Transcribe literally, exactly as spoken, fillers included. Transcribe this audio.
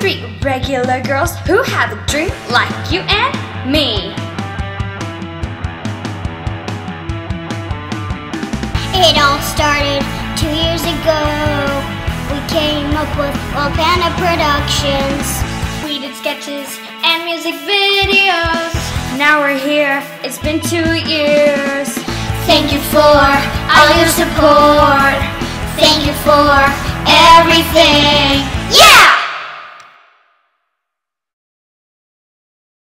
treat regular girls who have a dream like you and me. It all started two years ago. We came up with Wild Panda Productions. We did sketches and music videos. Now we're here, it's been two years. Thank you for all your support. Thank you for everything. Yeah!